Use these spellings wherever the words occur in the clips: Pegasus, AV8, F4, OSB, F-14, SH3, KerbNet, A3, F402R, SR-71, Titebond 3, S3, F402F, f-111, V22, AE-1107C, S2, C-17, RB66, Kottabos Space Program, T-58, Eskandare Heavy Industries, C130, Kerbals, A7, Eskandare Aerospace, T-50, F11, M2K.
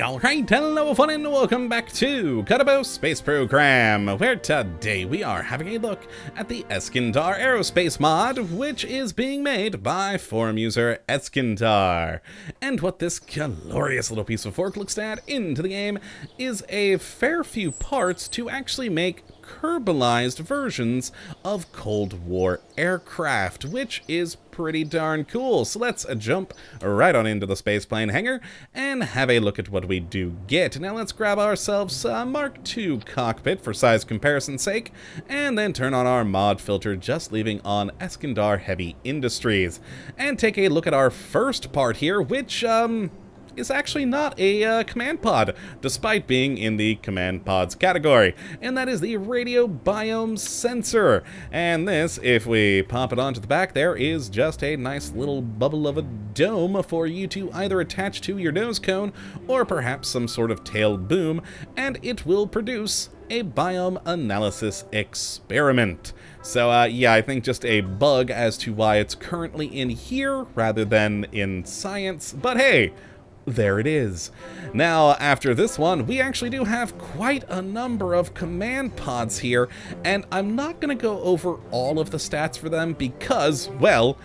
Alright, hello everyone and welcome back to Kottabos Space Program, where today we are having a look at the Eskandare Aerospace mod, which is being made by forum user Eskandare. And what this glorious little piece of fork looks to add into the game is a fair few parts to actually make Kerbalized versions of Cold War aircraft, which is pretty darn cool. So let's jump right on into the spaceplane hangar and have a look at what we do get. Now let's grab ourselves a Mark II cockpit for size comparison's sake, and then turn on our mod filter, just leaving on Eskandare Heavy Industries, and take a look at our first part here, which is actually not a command pod, despite being in the command pods category, and that is the radio biome sensor. And this, if we pop it onto the back, there is just a nice little bubble of a dome for you to either attach to your nose cone or perhaps some sort of tail boom, and it will produce a biome analysis experiment. So yeah, I think just a bug as to why it's currently in here rather than in science, but hey, there it is. Now, after this one, we actually do have quite a number of command pods here, and I'm not going to go over all of the stats for them because, well,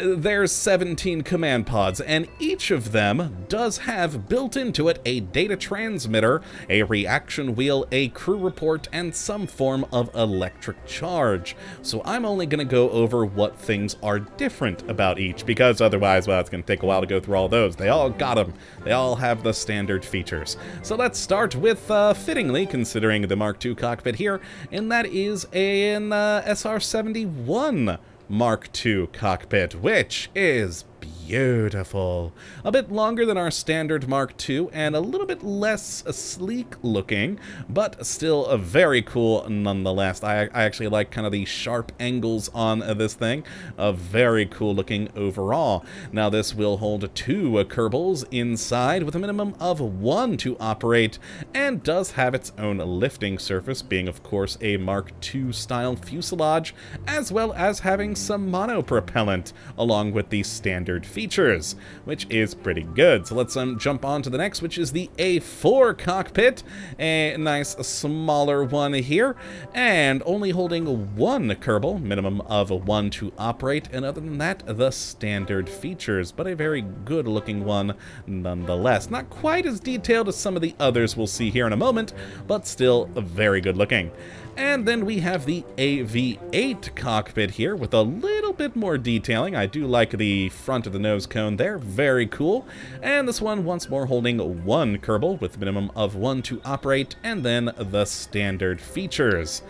there's 17 command pods, and each of them does have built into it a data transmitter, a reaction wheel, a crew report, and some form of electric charge. So I'm only going to go over what things are different about each, because otherwise, well, it's going to take a while to go through all those. They all got them. They all have the standard features. So let's start with, fittingly, considering the Mark II cockpit here, and that is an SR-71. Mark II cockpit, which is beautiful. A bit longer than our standard Mark II and a little bit less sleek looking, but still very cool nonetheless. I actually like kind of the sharp angles on this thing. Very cool looking overall. Now this will hold two Kerbals inside with a minimum of one to operate, and does have its own lifting surface, being of course a Mark II style fuselage, as well as having some monopropellant along with the standard features, which is pretty good. So let's jump on to the next, which is the A4 cockpit, a nice smaller one here, and only holding one Kerbal, minimum of one to operate, and other than that, the standard features, but a very good looking one nonetheless. Not quite as detailed as some of the others we'll see here in a moment, but still very good looking. And then we have the AV8 cockpit here with a little bit more detailing. I do like the front of the nose cone there, very cool. And this one once more holding one Kerbal with a minimum of one to operate, and then the standard features.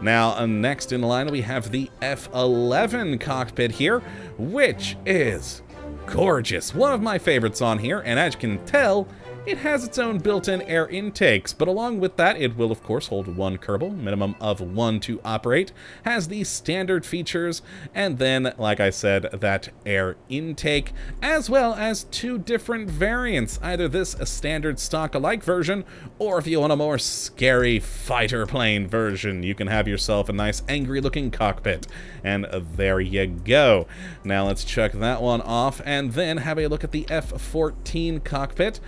Now next in line we have the F11 cockpit here, which is gorgeous. One of my favorites on here, and as you can tell, it has its own built-in air intakes, but along with that, it will of course hold one Kerbal, minimum of one to operate, has the standard features, and then, like I said, that air intake, as well as two different variants, either this a standard stock-alike version, or if you want a more scary fighter plane version, you can have yourself a nice angry-looking cockpit, and there you go. Now let's check that one off, and then have a look at the F-14 cockpit.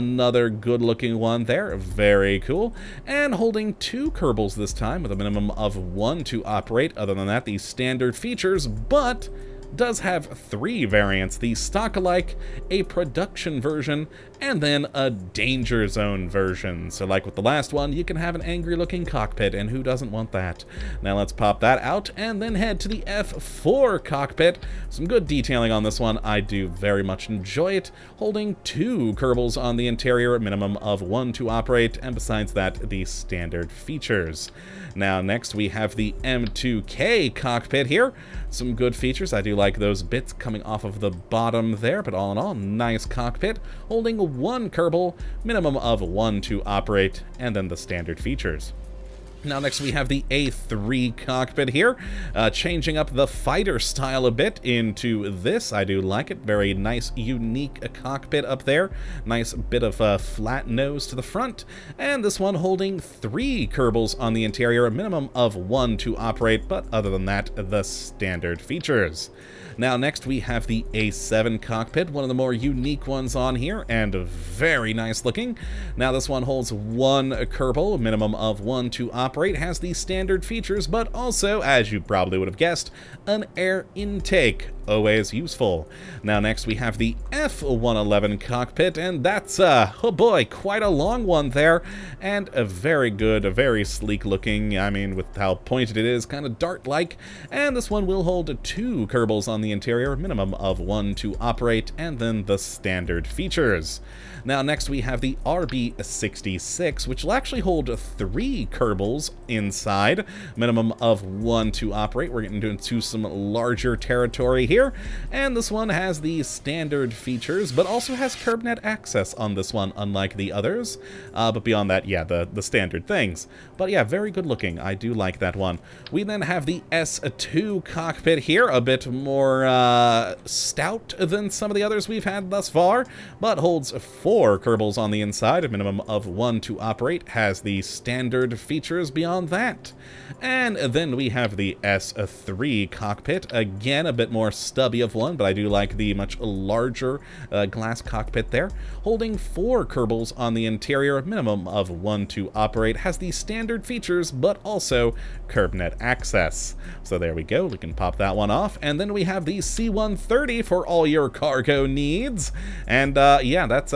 Another good looking one there, very cool, and holding two Kerbals this time with a minimum of one to operate. Other than that, the standard features, but does have three variants, the stock-alike, a production version, and then a danger zone version. So like with the last one, you can have an angry looking cockpit, and who doesn't want that? Now let's pop that out and then head to the F4 cockpit. Some good detailing on this one. I do very much enjoy it. Holding two Kerbals on the interior, a minimum of one to operate, and besides that, the standard features. Now next we have the M2K cockpit here. Some good features. I do like those bits coming off of the bottom there, but all in all, nice cockpit. Holding one Kerbal, minimum of one to operate, and then the standard features. Now next we have the A3 cockpit here, changing up the fighter style a bit into this. I do like it. Very nice, unique cockpit up there. Nice bit of a flat nose to the front. And this one holding three Kerbals on the interior, a minimum of one to operate, but other than that, the standard features. Now next we have the A7 cockpit, one of the more unique ones on here, and very nice looking. Now this one holds one Kerbal, a minimum of one to operate. Has the standard features, but also, as you probably would have guessed, an air intake, always useful. Now next we have the F-111 cockpit, and that's, oh boy, quite a long one there, and a very good, a very sleek looking, I mean, with how pointed it is, kind of dart-like, and this one will hold two Kerbals on the interior, minimum of one to operate, and then the standard features. Now next we have the RB66, which will actually hold three Kerbals inside, minimum of one to operate. We're getting into some larger territory here, and this one has the standard features, but also has KerbNet access on this one, unlike the others. But beyond that, yeah, the standard things. But yeah, very good looking. I do like that one. We then have the S2 cockpit here, a bit more stout than some of the others we've had thus far, but holds four Kerbals on the inside, a minimum of one to operate, has the standard features beyond that. And then we have the S3 cockpit, again a bit more stubby of one, but I do like the much larger glass cockpit there, holding four Kerbals on the interior, minimum of one to operate, has the standard features but also KerbNet access. So there we go, we can pop that one off. And then we have the C130 for all your cargo needs, and yeah, that's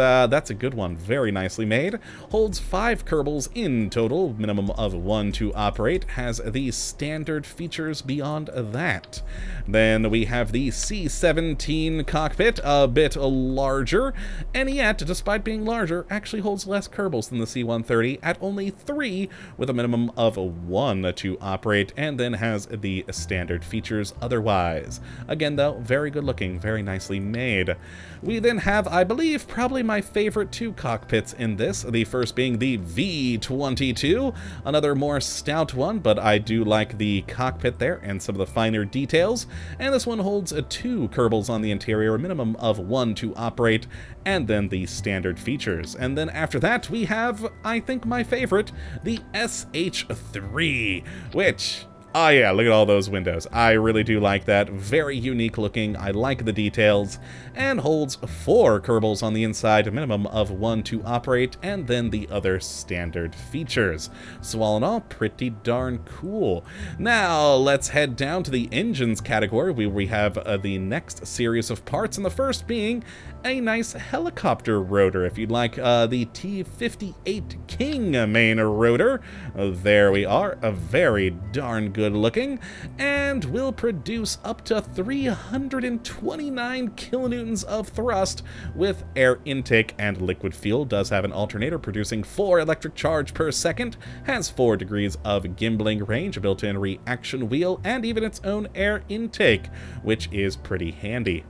a good one, very nicely made, holds five Kerbals in total, minimum of one to operate, has the standard features beyond that. Then we have the C-17 cockpit, a bit larger, and yet, despite being larger, actually holds less Kerbals than the C-130 at only three, with a minimum of one to operate, and then has the standard features otherwise. Again, though, very good looking, very nicely made. We then have, I believe, probably my favorite two cockpits in this, the first being the V22, another more stout one, but I do like the cockpit there and some of the finer details. And this one holds two Kerbals on the interior, a minimum of one to operate, and then the standard features. And then after that, we have, I think, my favorite, the SH3, which... oh yeah, look at all those windows. I really do like that. Very unique looking. I like the details. And holds four Kerbals on the inside, a minimum of one to operate, and then the other standard features. So all in all, pretty darn cool. Now, let's head down to the engines category, where we have the next series of parts, and the first being a nice helicopter rotor. If you'd like the T-58 King main rotor, there we are. A very darn good looking, and will produce up to 329 kilonewtons of thrust with air intake and liquid fuel. Does have an alternator producing 4 electric charge per second, has 4 degrees of gimbling range, a built-in reaction wheel, and even its own air intake, which is pretty handy.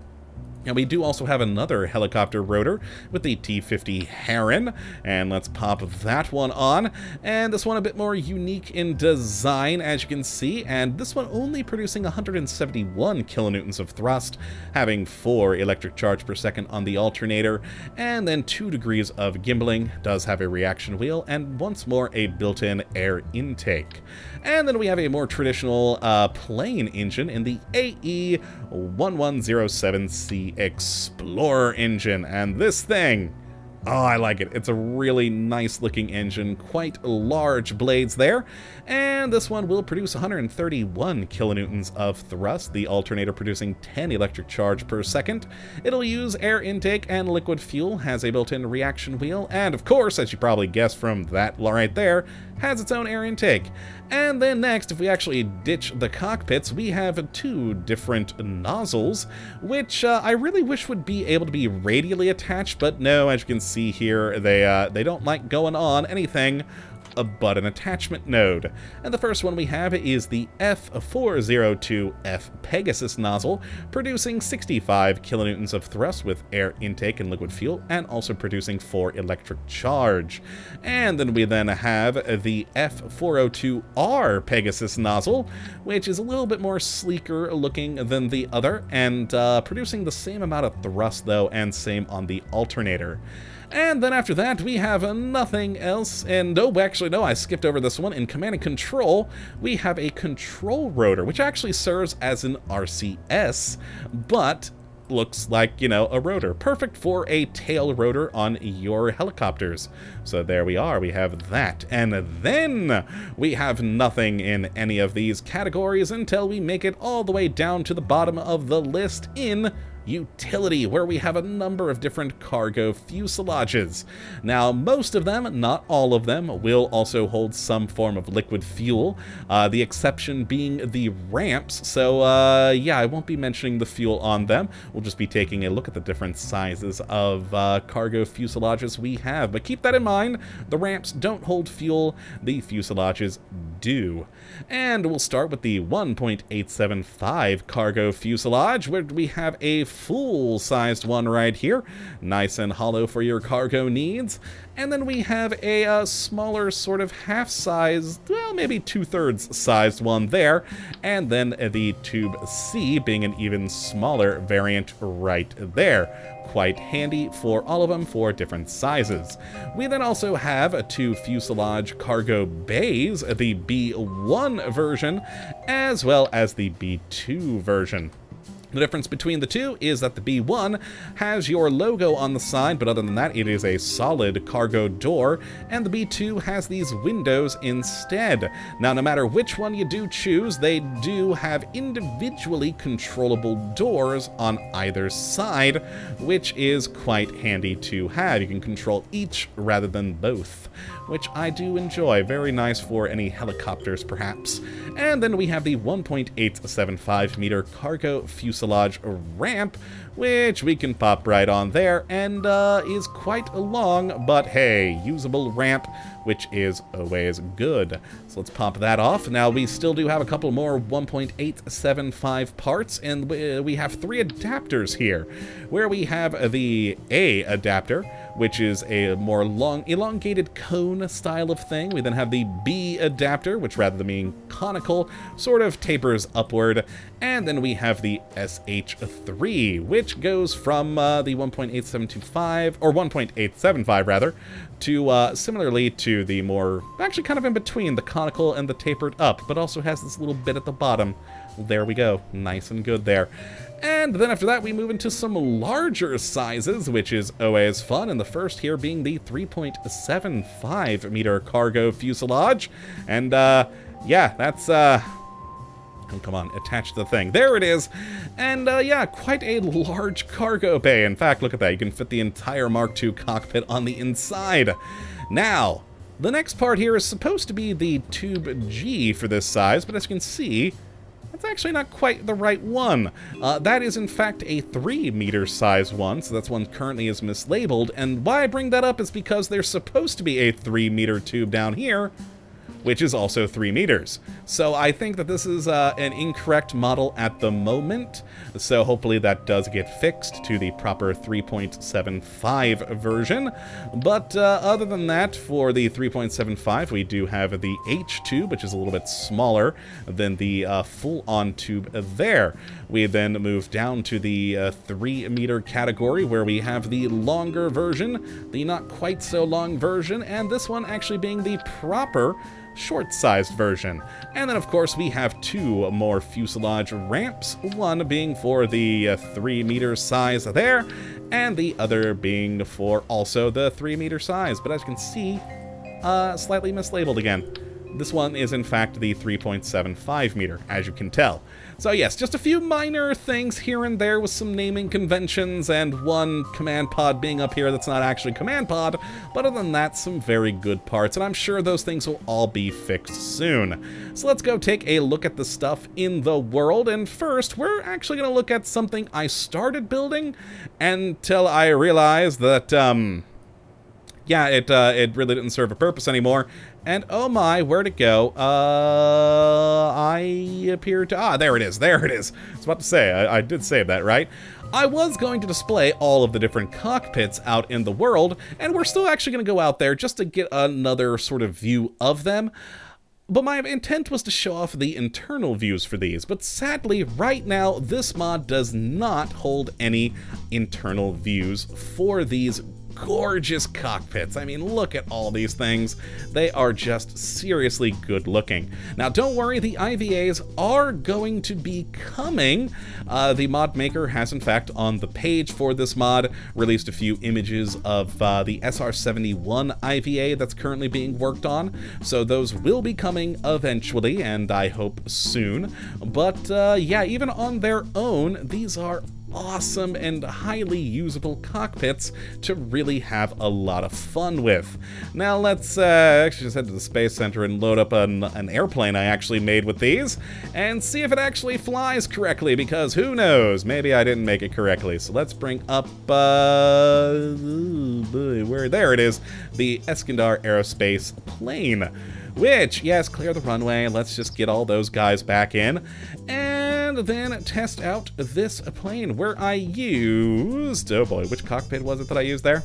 And we do also have another helicopter rotor with the T-50 Heron, and let's pop that one on. And this one a bit more unique in design, as you can see, and this one only producing 171 kilonewtons of thrust, having 4 electric charge per second on the alternator, and then 2 degrees of gimbling, does have a reaction wheel, and once more a built-in air intake. And then we have a more traditional plane engine in the AE-1107C Explorer engine, and this thing, oh, I like it. It's a really nice looking engine, quite large blades there, and this one will produce 131 kilonewtons of thrust, the alternator producing 10 electric charge per second. It'll use air intake and liquid fuel, has a built-in reaction wheel, and of course, as you probably guessed from that right there, has its own air intake. And then next, if we actually ditch the cockpits, we have two different nozzles, which I really wish would be able to be radially attached, but no, as you can see here, they don't like going on anything but an attachment node. And the first one we have is the F402F Pegasus nozzle, producing 65 kilonewtons of thrust with air intake and liquid fuel, and also producing 4 electric charge. And then we have the F402R Pegasus nozzle, which is a little bit more sleeker looking than the other, and producing the same amount of thrust though, and same on the alternator. And then after that, we have nothing else, and oh, actually, no, I skipped over this one. In Command and Control, we have a control rotor, which actually serves as an RCS, but looks like, you know, a rotor. Perfect for a tail rotor on your helicopters. So there we are, we have that. And then we have nothing in any of these categories until we make it all the way down to the bottom of the list in utility, where we have a number of different cargo fuselages. Now, most of them, not all of them, will also hold some form of liquid fuel, the exception being the ramps. So yeah, I won't be mentioning the fuel on them. We'll just be taking a look at the different sizes of cargo fuselages we have. But keep that in mind, the ramps don't hold fuel, the fuselages do. And we'll start with the 1.875 cargo fuselage, where we have a full-sized one right here, nice and hollow for your cargo needs. And then we have a smaller sort of half-sized, well, maybe two-thirds sized one there. And then the Tube C being an even smaller variant right there. Quite handy for all of them for different sizes. We then also have two fuselage cargo bays, the B1 version as well as the B2 version. The difference between the two is that the B1 has your logo on the side, but other than that, it is a solid cargo door, and the B2 has these windows instead. Now, no matter which one you do choose, they do have individually controllable doors on either side, which is quite handy to have. You can control each rather than both, which I do enjoy. Very nice for any helicopters, perhaps. And then we have the 1.875 meter cargo fuselage ramp, which we can pop right on there, and is quite a long, but hey, usable ramp, which is always good. So let's pop that off. Now, we still do have a couple more 1.875 parts, and we have 3 adapters here, where we have the A adapter, which is a more long, elongated cone style of thing. We then have the B adapter, which rather than being conical, sort of tapers upward. And then we have the SH3, which goes from the 1.8725, or 1.875 rather, to similarly to the more, actually kind of in between the conical and the tapered up, but also has this little bit at the bottom. There we go, nice and good there. And then after that, we move into some larger sizes, which is always fun, and the first here being the 3.75 meter cargo fuselage. And yeah, that's oh, come on, attach the thing. There it is. And yeah, quite a large cargo bay. In fact, look at that. You can fit the entire Mark II cockpit on the inside. Now, the next part here is supposed to be the Tube G for this size, but as you can see, that's actually not quite the right one. That is, in fact, a 3-meter size one, so that's one currently is mislabeled. And why I bring that up is because there's supposed to be a 3-meter tube down here, which is also 3 meters. So I think that this is an incorrect model at the moment. So hopefully that does get fixed to the proper 3.75 version. But other than that, for the 3.75, we do have the H tube, which is a little bit smaller than the full-on tube there. We then move down to the 3-meter category, where we have the longer version, the not quite so long version, and this one actually being the proper short-sized version. And then, of course, we have 2 more fuselage ramps, one being for the 3-meter size there, and the other being for also the 3-meter size. But as you can see, slightly mislabeled again. This one is, in fact, the 3.75 meter, as you can tell. So yes, just a few minor things here and there with some naming conventions and one command pod being up here that's not actually command pod, but other than that, some very good parts, and I'm sure those things will all be fixed soon. So let's go take a look at the stuff in the world, and first, we're actually going to look at something I started building until I realized that, yeah, it really didn't serve a purpose anymore, And oh my, where'd it go? I appear to... Ah, there it is. There it is. I was about to say, I did save that, right? I was going to display all of the different cockpits out in the world, and we're still actually going to go out there just to get another sort of view of them. But my intent was to show off the internal views for these, but sadly right now this mod does not hold any internal views for these gorgeous cockpits. I mean, look at all these things. They are just seriously good looking. Now, don't worry, the IVAs are going to be coming. The mod maker has, in fact, on the page for this mod, released a few images of the SR-71 IVA that's currently being worked on. So those will be coming eventually, and I hope soon. But yeah, even on their own, these are awesome and highly usable cockpits to really have a lot of fun with. Now let's actually just head to the Space Center and load up an airplane I actually made with these and see if it actually flies correctly, because who knows, maybe I didn't make it correctly. So let's bring up, there it is, the Eskandare Aerospace plane, which, yes, clear the runway, let's just get all those guys back in, and then test out this plane where I used, oh boy, which cockpit was it that I used there?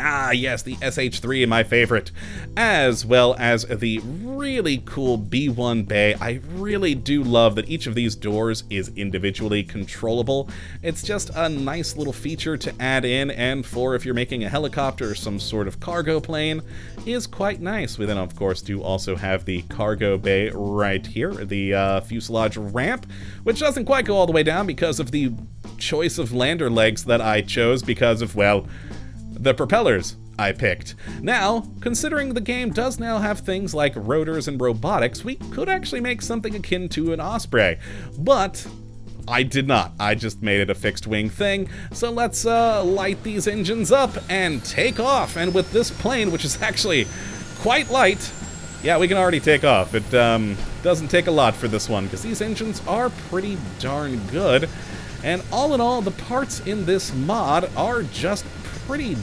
Ah, yes, the SH3, my favorite, as well as the really cool B1 bay. I really do love that each of these doors is individually controllable. It's just a nice little feature to add in, and for if you're making a helicopter or some sort of cargo plane, is quite nice. We then, of course, do also have the cargo bay right here, the fuselage ramp, which doesn't quite go all the way down because of the choice of lander legs that I chose because of, well, the propellers I picked. Now, considering the game does now have things like rotors and robotics, we could actually make something akin to an Osprey, but I did not. I just made it a fixed wing thing. So let's light these engines up and take off. And with this plane, which is actually quite light, yeah, we can already take off. It doesn't take a lot for this one because these engines are pretty darn good. And all in all, the parts in this mod are just pretty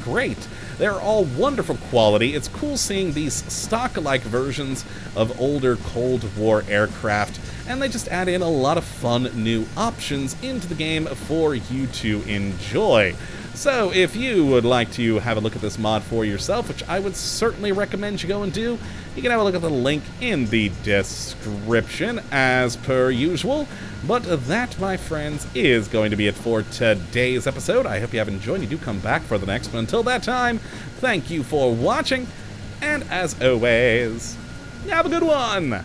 great. They're all wonderful quality. It's cool seeing these stock-alike versions of older Cold War aircraft, and they just add in a lot of fun new options into the game for you to enjoy. So if you would like to have a look at this mod for yourself, which I would certainly recommend you go and do, you can have a look at the link in the description as per usual. But that, my friends, is going to be it for today's episode. I hope you have enjoyed. You do come back for the next one. Until that time, thank you for watching, and as always, have a good one!